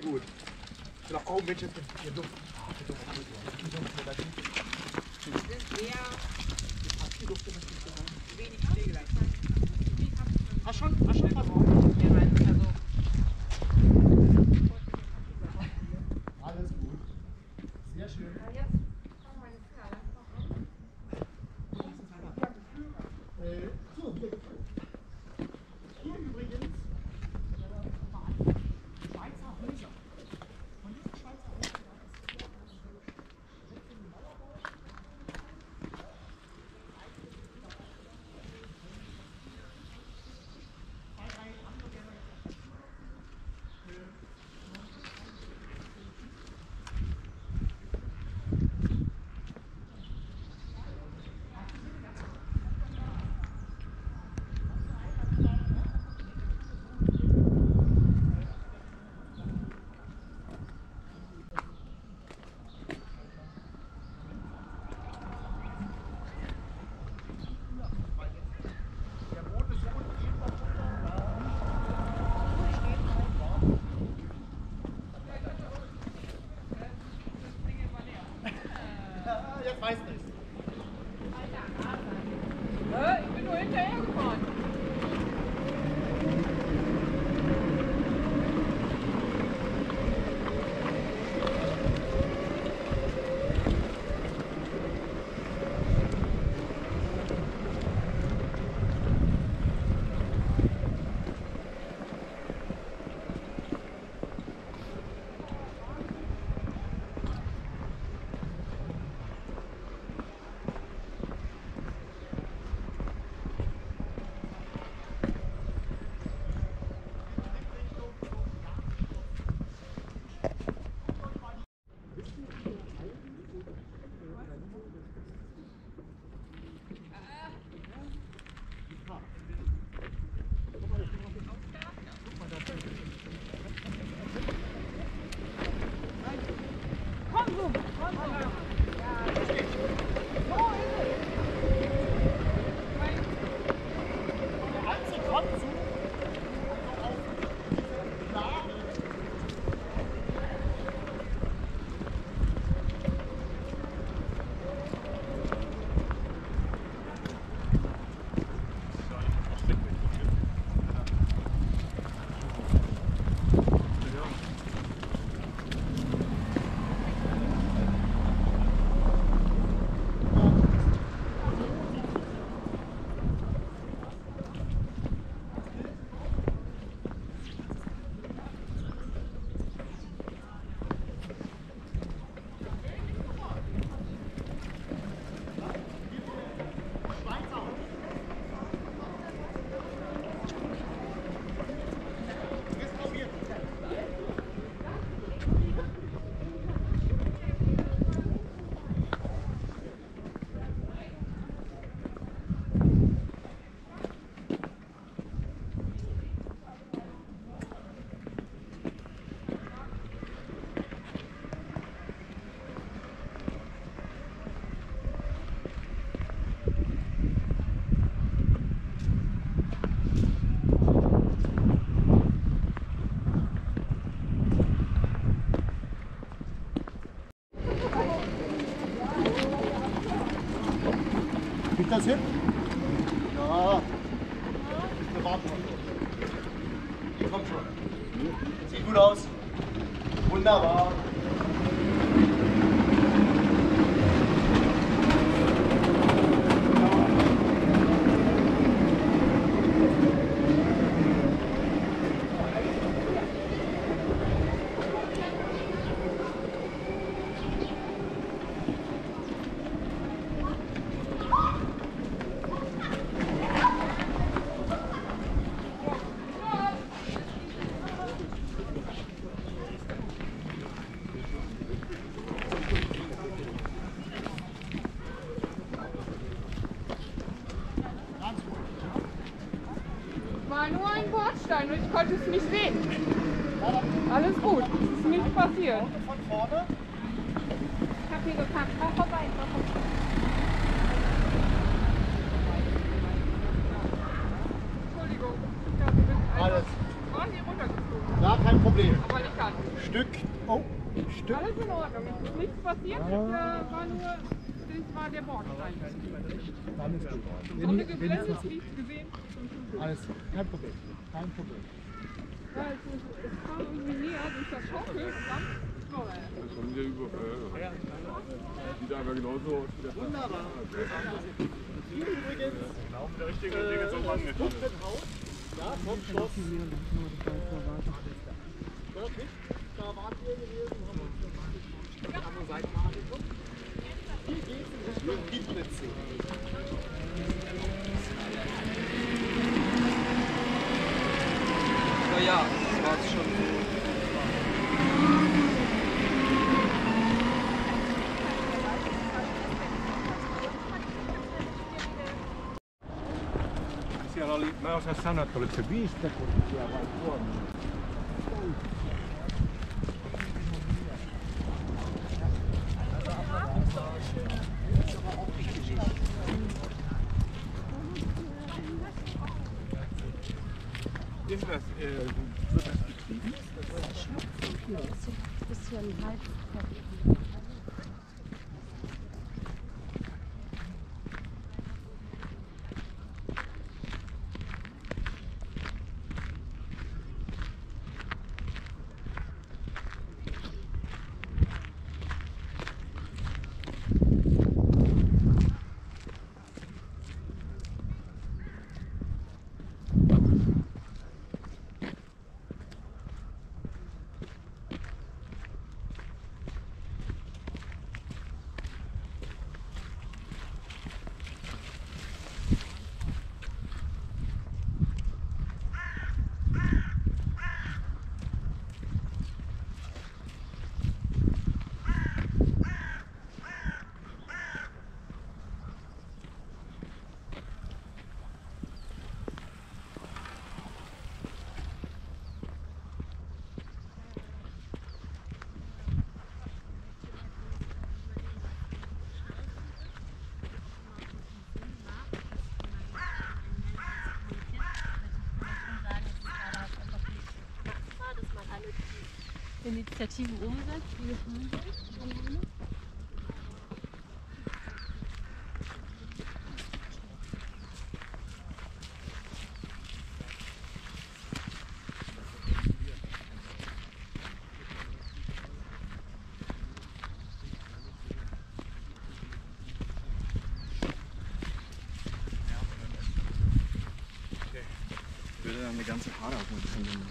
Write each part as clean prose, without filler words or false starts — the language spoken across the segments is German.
sehr gut. Genau, oh Mensch, jetzt hier dumm. Hast schon was drauf? Alles gut. Sehr schön. So, hier übrigens. Jetzt weiß nicht. Alter, ich bin nur hinterher gefahren. Kriegt das hin? Ja. Ich bewahre die kommt schon. Sieht gut aus. Wunderbar. Nur ein Bordstein und ich konnte es nicht sehen. Alles gut, es ist nichts passiert. Von vorne? Ich habe hier gepackt, fahr vorbei. Entschuldigung, ich bin einfach ordentlich runtergeflogen. Ja, kein Problem. Aber nicht ganz. Stück. Alles in Ordnung, es ist nichts passiert, es war nur, das war der Bordstein. Alles gut. Sonne geblendet, nichts gesehen. Alles, kein Problem, kein Problem. Ja, es kam irgendwie näher durch das Schaukel und dann Torre. Das kommt ja überall. Ja. Sieht aber genauso aus wie der Torre. Wunderbar. Übrigens, genau mit der richtigen Dinge zum Mann gekommen. Ja, vom Schloss. Da waren wir gewesen, haben uns das angeguckt. Da haben wir Seiten angeguckt. Hier geht es in Richtung Kieplitzsee. Na ja, das war es schon. Siellä oli, mä en osaa sanoa, että oliko se 5 sekuntia vai 3 minuuttia. Ist das, wird das betrieben? Das schmeckt mir. Das ist ja ein Halbkopf. Initiativen umsetzt, wie es nun ist. Ich würde dann eine ganze Haare auf mich finden.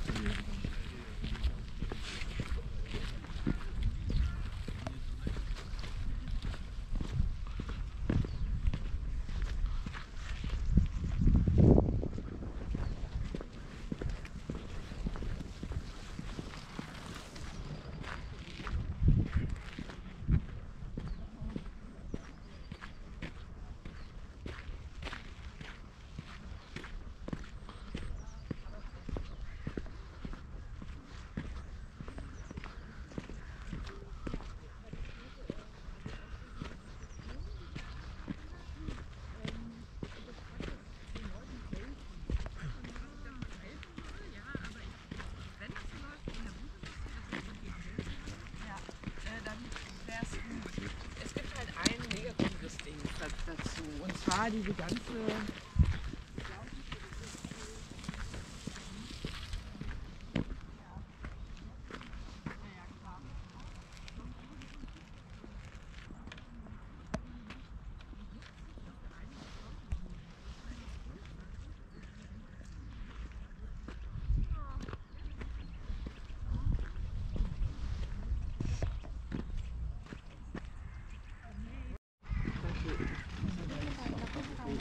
Diese ganze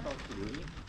Thank you.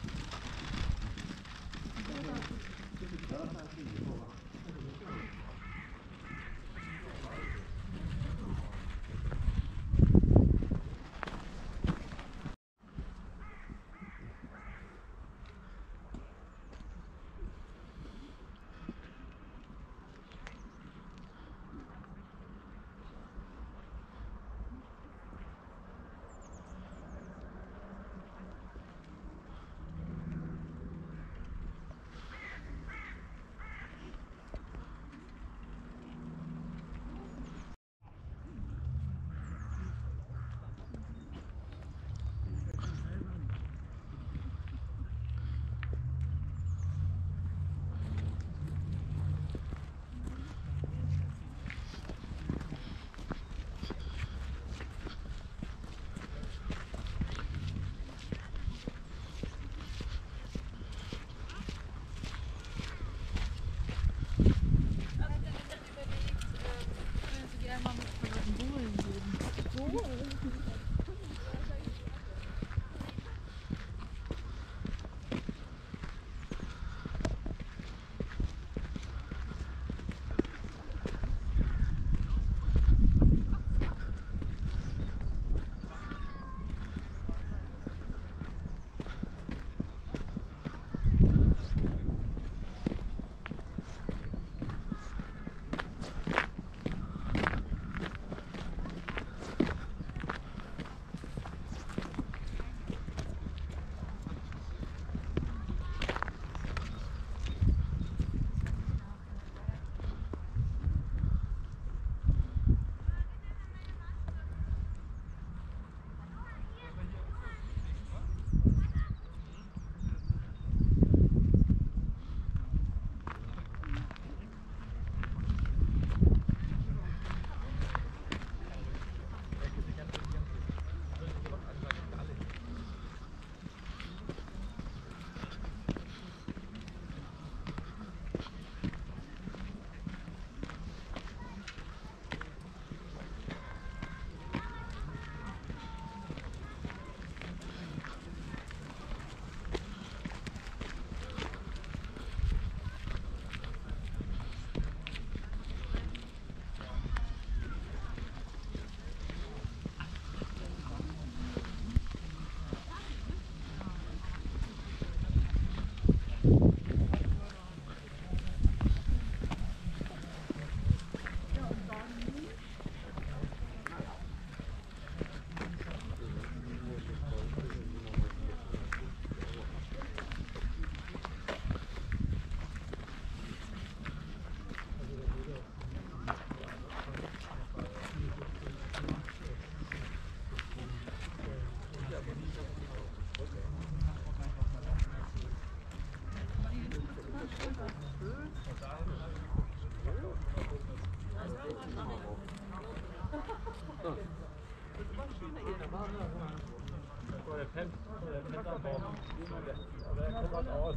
Der pennt am Baum. Aber er kommt halt aus.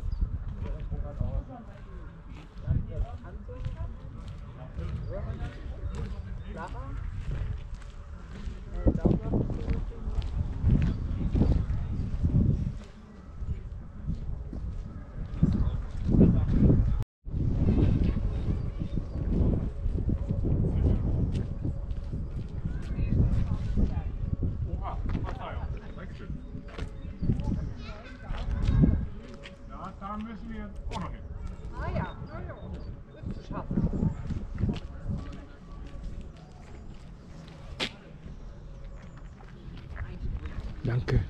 Danke.